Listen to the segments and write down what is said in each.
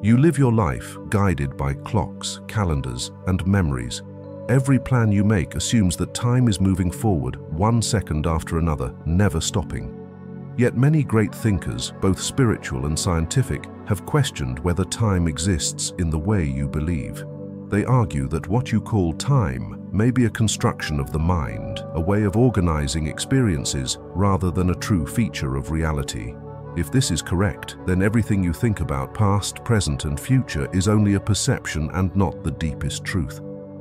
You live your life guided by clocks, calendars, and memories. Every plan you make assumes that time is moving forward 1 second after another, never stopping. Yet many great thinkers, both spiritual and scientific, have questioned whether time exists in the way you believe. They argue that what you call time may be a construction of the mind, a way of organizing experiences rather than a true feature of reality. If this is correct, then everything you think about past, present, and future is only a perception and not the deepest truth.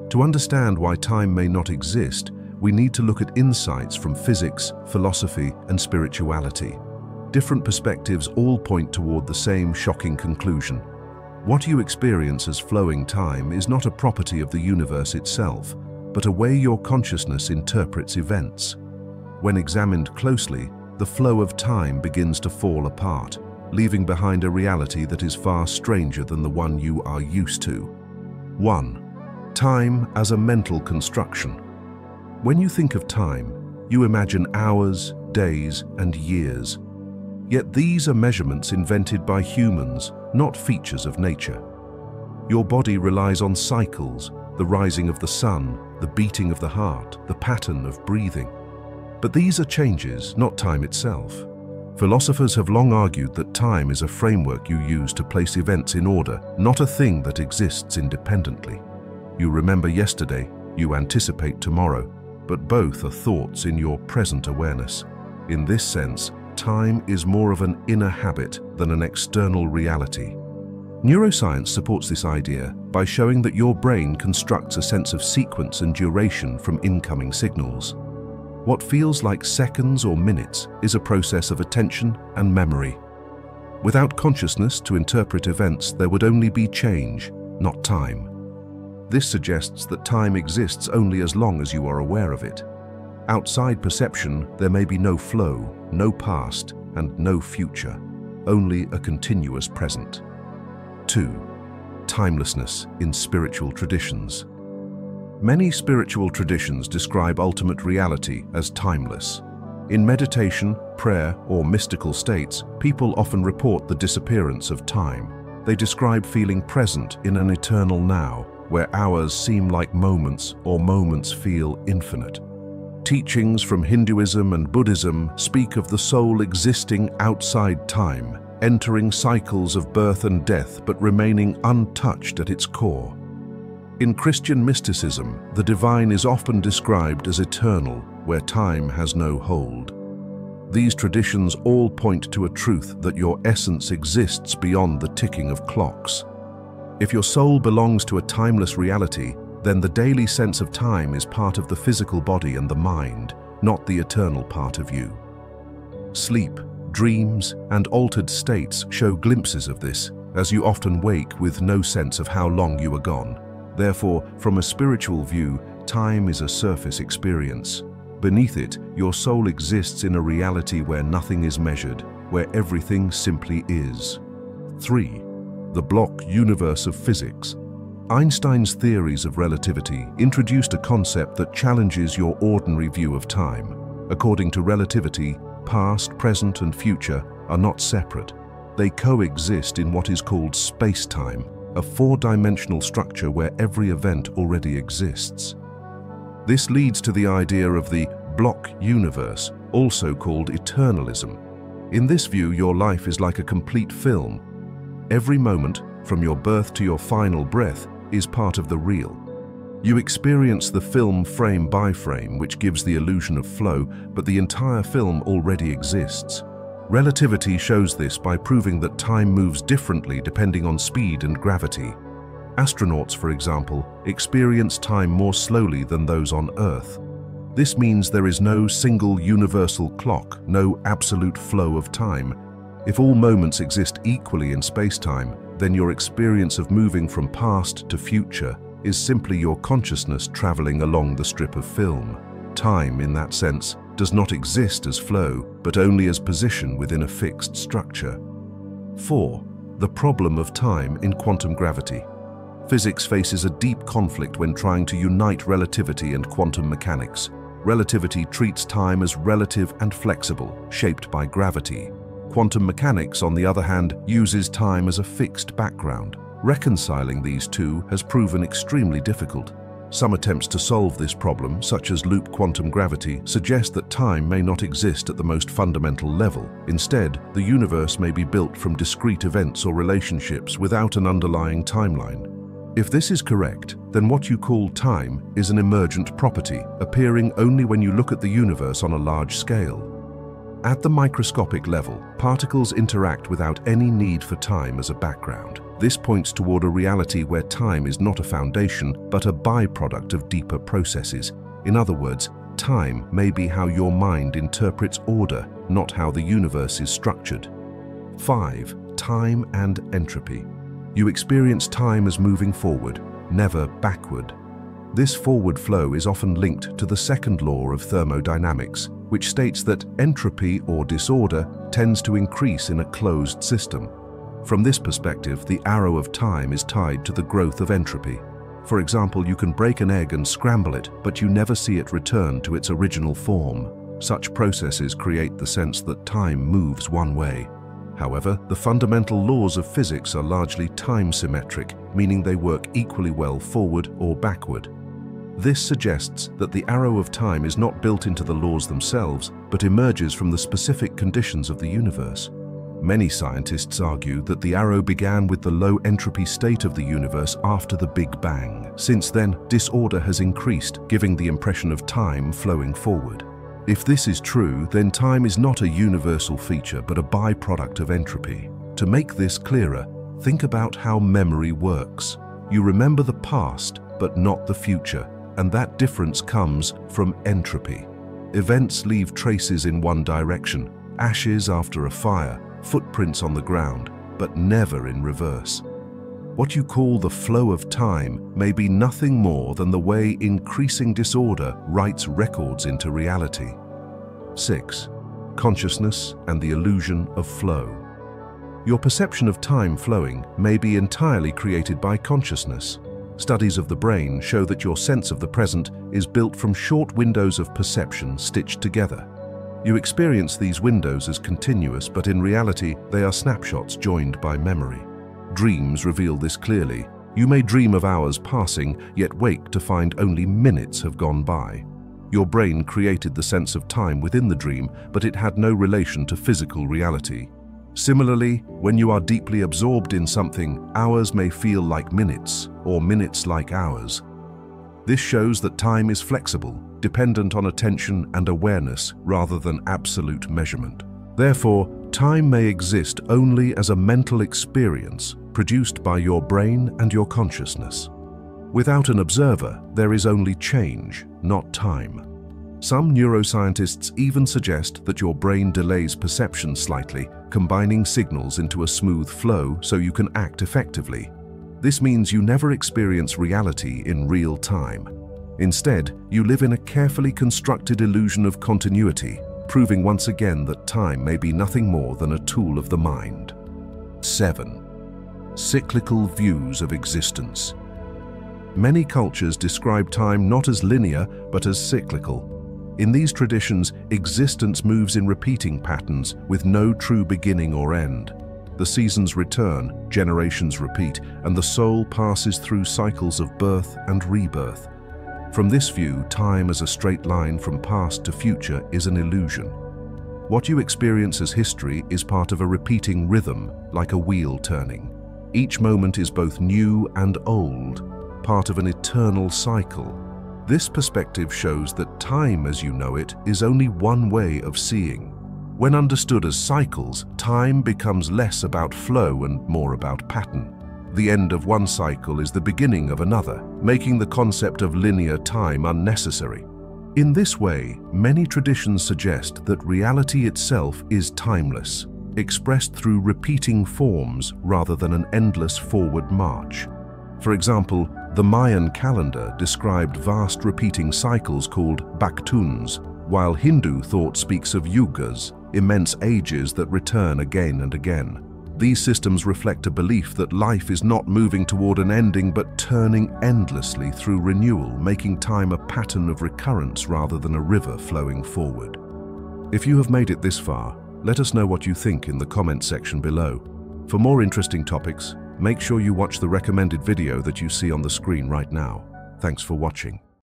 To understand why time may not exist, we need to look at insights from physics, philosophy, and spirituality. Different perspectives all point toward the same shocking conclusion. What you experience as flowing time is not a property of the universe itself, but a way your consciousness interprets events. When examined closely, the flow of time begins to fall apart, leaving behind a reality that is far stranger than the one you are used to. 1. Time as a mental construction. When you think of time, you imagine hours, days, and years. Yet these are measurements invented by humans, not features of nature. Your body relies on cycles, the rising of the sun, the beating of the heart, the pattern of breathing. But these are changes, not time itself. Philosophers have long argued that time is a framework you use to place events in order, not a thing that exists independently. You remember yesterday, you anticipate tomorrow, but both are thoughts in your present awareness. In this sense, time is more of an inner habit than an external reality. Neuroscience supports this idea by showing that your brain constructs a sense of sequence and duration from incoming signals. What feels like seconds or minutes is a process of attention and memory. Without consciousness to interpret events, there would only be change, not time. This suggests that time exists only as long as you are aware of it. Outside perception, there may be no flow, no past, and no future, only a continuous present. 2. Timelessness in spiritual traditions. Many spiritual traditions describe ultimate reality as timeless. In meditation, prayer, or mystical states, people often report the disappearance of time. They describe feeling present in an eternal now, where hours seem like moments or moments feel infinite. Teachings from Hinduism and Buddhism speak of the soul existing outside time, entering cycles of birth and death but remaining untouched at its core. In Christian mysticism, the divine is often described as eternal, where time has no hold. These traditions all point to a truth that your essence exists beyond the ticking of clocks. If your soul belongs to a timeless reality, then the daily sense of time is part of the physical body and the mind, not the eternal part of you. Sleep, dreams, and altered states show glimpses of this, as you often wake with no sense of how long you are gone. Therefore, from a spiritual view, time is a surface experience. Beneath it, your soul exists in a reality where nothing is measured, where everything simply is. 3. The block universe of physics. Einstein's theories of relativity introduced a concept that challenges your ordinary view of time. According to relativity, past, present, and future are not separate. They coexist in what is called space-time, a four-dimensional structure where every event already exists. This leads to the idea of the block universe, also called eternalism. In this view, your life is like a complete film. Every moment, from your birth to your final breath, is part of the real. You experience the film frame by frame, which gives the illusion of flow, but the entire film already exists. Relativity shows this by proving that time moves differently depending on speed and gravity. Astronauts, for example, experience time more slowly than those on Earth. This means there is no single universal clock, no absolute flow of time. If all moments exist equally in space-time, then your experience of moving from past to future is simply your consciousness traveling along the strip of film. Time, in that sense, does not exist as flow, but only as position within a fixed structure. 4. The problem of time in quantum gravity. Physics faces a deep conflict when trying to unite relativity and quantum mechanics. Relativity treats time as relative and flexible, shaped by gravity. Quantum mechanics, on the other hand, uses time as a fixed background. Reconciling these two has proven extremely difficult. Some attempts to solve this problem, such as loop quantum gravity, suggest that time may not exist at the most fundamental level. Instead, the universe may be built from discrete events or relationships without an underlying timeline. If this is correct, then what you call time is an emergent property, appearing only when you look at the universe on a large scale. At the microscopic level, particles interact without any need for time as a background. This points toward a reality where time is not a foundation, but a byproduct of deeper processes. In other words, time may be how your mind interprets order, not how the universe is structured. 5. Time and entropy. You experience time as moving forward, never backward. This forward flow is often linked to the second law of thermodynamics, which states that entropy or disorder tends to increase in a closed system. From this perspective, the arrow of time is tied to the growth of entropy. For example, you can break an egg and scramble it, but you never see it return to its original form. Such processes create the sense that time moves one way. However, the fundamental laws of physics are largely time-symmetric, meaning they work equally well forward or backward. This suggests that the arrow of time is not built into the laws themselves, but emerges from the specific conditions of the universe. Many scientists argue that the arrow began with the low entropy state of the universe after the Big Bang. Since then, disorder has increased, giving the impression of time flowing forward. If this is true, then time is not a universal feature, but a byproduct of entropy. To make this clearer, think about how memory works. You remember the past, but not the future. And that difference comes from entropy. Events leave traces in one direction, ashes after a fire, footprints on the ground, but never in reverse. What you call the flow of time may be nothing more than the way increasing disorder writes records into reality. 6. Consciousness and the illusion of flow. Your perception of time flowing may be entirely created by consciousness. Studies of the brain show that your sense of the present is built from short windows of perception stitched together. You experience these windows as continuous, but in reality, they are snapshots joined by memory. Dreams reveal this clearly. You may dream of hours passing, yet wake to find only minutes have gone by. Your brain created the sense of time within the dream, but it had no relation to physical reality. Similarly, when you are deeply absorbed in something, hours may feel like minutes, or minutes like hours. This shows that time is flexible, dependent on attention and awareness rather than absolute measurement. Therefore, time may exist only as a mental experience produced by your brain and your consciousness. Without an observer, there is only change, not time. Some neuroscientists even suggest that your brain delays perception slightly, combining signals into a smooth flow so you can act effectively. This means you never experience reality in real time. Instead, you live in a carefully constructed illusion of continuity, proving once again that time may be nothing more than a tool of the mind. 7. Cyclical views of existence. Many cultures describe time not as linear, but as cyclical. In these traditions, existence moves in repeating patterns with no true beginning or end. The seasons return, generations repeat, and the soul passes through cycles of birth and rebirth. From this view, time as a straight line from past to future is an illusion. What you experience as history is part of a repeating rhythm, like a wheel turning. Each moment is both new and old, part of an eternal cycle. This perspective shows that time as you know it is only one way of seeing. When understood as cycles, time becomes less about flow and more about pattern. The end of one cycle is the beginning of another, making the concept of linear time unnecessary. In this way, many traditions suggest that reality itself is timeless, expressed through repeating forms rather than an endless forward march. For example, the Mayan calendar described vast repeating cycles called baktuns, while Hindu thought speaks of yugas, immense ages that return again and again. These systems reflect a belief that life is not moving toward an ending but turning endlessly through renewal, making time a pattern of recurrence rather than a river flowing forward. If you have made it this far, Let us know what you think in the comment section below. For more interesting topics, make sure you watch the recommended video that you see on the screen right now. Thanks for watching.